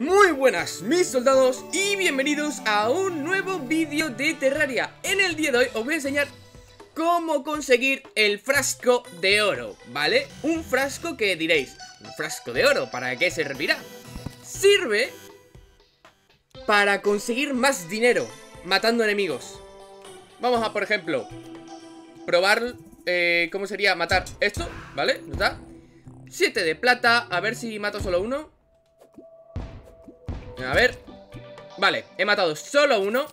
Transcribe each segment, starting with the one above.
Muy buenas mis soldados y bienvenidos a un nuevo vídeo de Terraria. En el día de hoy os voy a enseñar cómo conseguir el frasco de oro, ¿vale? Un frasco que diréis, ¿un frasco de oro? ¿Para qué servirá? Sirve para conseguir más dinero matando enemigos. Vamos a, por ejemplo, probar, ¿cómo sería? Matar esto, ¿vale? ¿No está? 7 de plata, a ver si mato solo uno. A ver, vale, he matado solo uno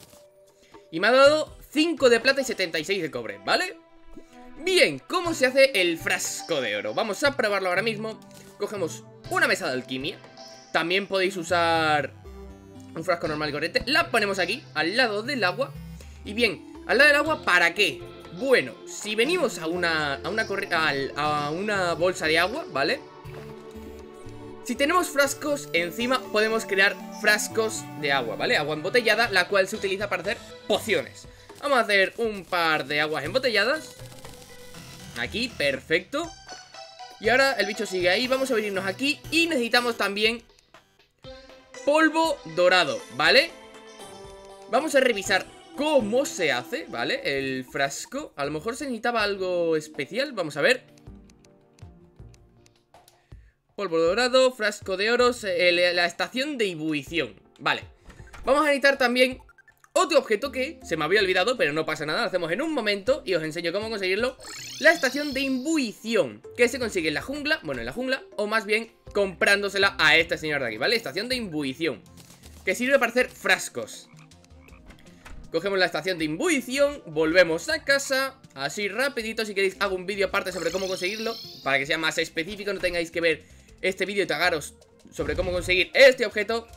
y me ha dado 5 de plata y 76 de cobre, ¿vale? Bien, ¿cómo se hace el frasco de oro? Vamos a probarlo ahora mismo. Cogemos una mesa de alquimia. También podéis usar un frasco normal y corriente. La ponemos aquí, al lado del agua. Y bien, al lado del agua, ¿para qué? Bueno, si venimos a una bolsa de agua, ¿vale? Si tenemos frascos encima, podemos crear frascos de agua, ¿vale? Agua embotellada, la cual se utiliza para hacer pociones. Vamos a hacer un par de aguas embotelladas. Aquí, perfecto. Y ahora el bicho sigue ahí, vamos a venirnos aquí. Y necesitamos también polvo dorado, ¿vale? Vamos a revisar cómo se hace, ¿vale? El frasco, a lo mejor se necesitaba algo especial, vamos a ver. Polvo dorado, frasco de oros, la estación de ebullición. Vale, vamos a necesitar también otro objeto que se me había olvidado, pero no pasa nada, lo hacemos en un momento y os enseño cómo conseguirlo. La estación de ebullición, que se consigue en la jungla, bueno, en la jungla, o más bien comprándosela a este señor de aquí, ¿vale? Estación de ebullición, que sirve para hacer frascos. Cogemos la estación de ebullición, volvemos a casa, así rapidito. Si queréis hago un vídeo aparte sobre cómo conseguirlo, para que sea más específico, no tengáis que ver este vídeo y tragaros sobre cómo conseguir este objeto.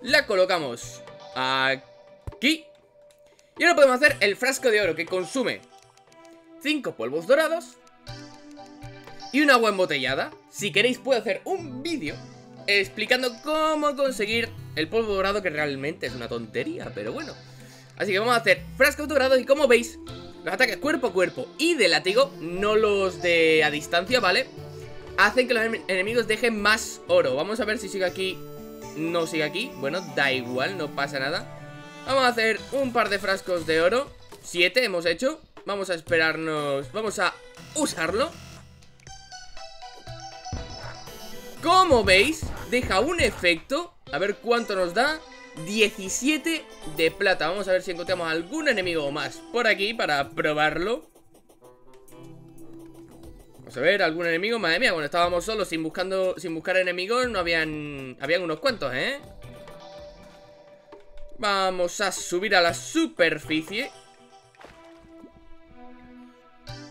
La colocamos aquí. Y ahora podemos hacer el frasco de oro, que consume 5 polvos dorados y un agua embotellada. Si queréis puedo hacer un vídeo explicando cómo conseguir el polvo dorado, que realmente es una tontería, pero bueno. Así que vamos a hacer frascos dorados y, como veis, los ataques cuerpo a cuerpo y de látigo, no los de a distancia, ¿vale? Hacen que los enemigos dejen más oro. Vamos a ver si sigue aquí. No sigue aquí, bueno, da igual, no pasa nada. Vamos a hacer un par de frascos de oro. 7 hemos hecho. Vamos a esperarnos, vamos a usarlo. Como veis, deja un efecto. A ver cuánto nos da. 17 de plata. Vamos a ver si encontramos algún enemigo más por aquí para probarlo. Vamos a ver, algún enemigo. Madre mía, bueno, estábamos solos sin buscar enemigos. No habían unos cuantos, ¿eh? Vamos a subir a la superficie,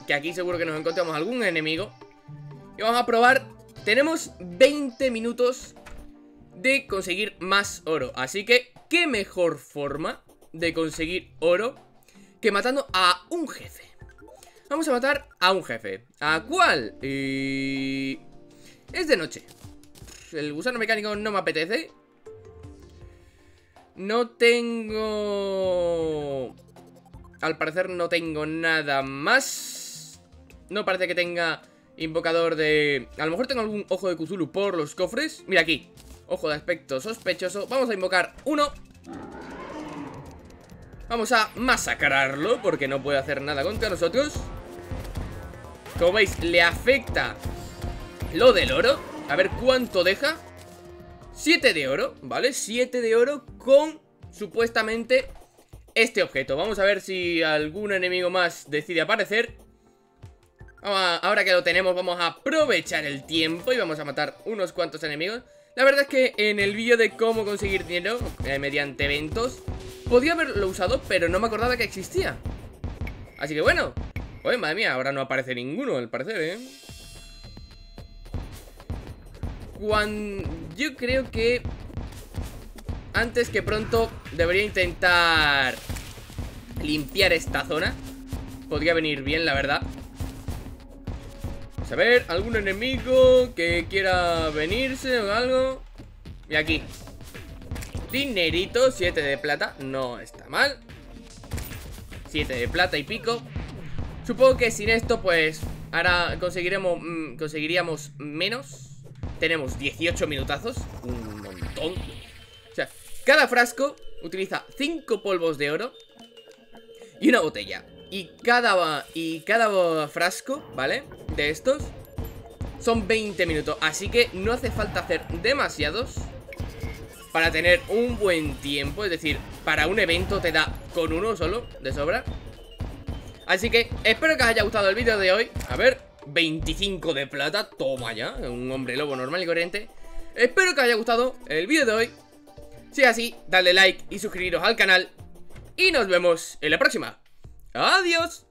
que aquí seguro que nos encontramos algún enemigo. Y vamos a probar. Tenemos 20 minutos de conseguir más oro. Así que, ¿qué mejor forma de conseguir oro que matando a un jefe? Vamos a matar a un jefe. ¿A cuál? Es de noche. El gusano mecánico no me apetece. No tengo... Al parecer no tengo nada más. No parece que tenga invocador de... A lo mejor tengo algún ojo de Cthulhu por los cofres. Mira aquí. Ojo de aspecto sospechoso. Vamos a invocar uno. Vamos a masacrarlo, porque no puede hacer nada contra nosotros. Como veis, le afecta lo del oro. A ver cuánto deja. 7 de oro, ¿vale? 7 de oro con supuestamente este objeto. Vamos a ver si algún enemigo más decide aparecer. Ahora que lo tenemos, vamos a aprovechar el tiempo y vamos a matar unos cuantos enemigos. La verdad es que en el vídeo de cómo conseguir dinero mediante eventos podía haberlo usado, pero no me acordaba que existía. Así que bueno. Oye, madre mía, ahora no aparece ninguno, al parecer, ¿eh? Yo creo que antes que pronto debería intentar limpiar esta zona. Podría venir bien, la verdad. A ver, algún enemigo que quiera venirse o algo. Y aquí dinerito, 7 de plata, no está mal. 7 de plata y pico. Supongo que sin esto pues ahora conseguiríamos menos. tenemos 18 minutazos. Un montón. O sea, cada frasco utiliza 5 polvos de oro y una botella. Y cada frasco, ¿vale? De estos son 20 minutos. Así que no hace falta hacer demasiados para tener un buen tiempo. Es decir, para un evento te da con uno solo de sobra. Así que espero que os haya gustado el vídeo de hoy. A ver, 25 de plata. Toma ya, un hombre lobo normal y corriente. Espero que os haya gustado el vídeo de hoy. Si es así, dadle like y suscribiros al canal. Y nos vemos en la próxima. ¡Adiós!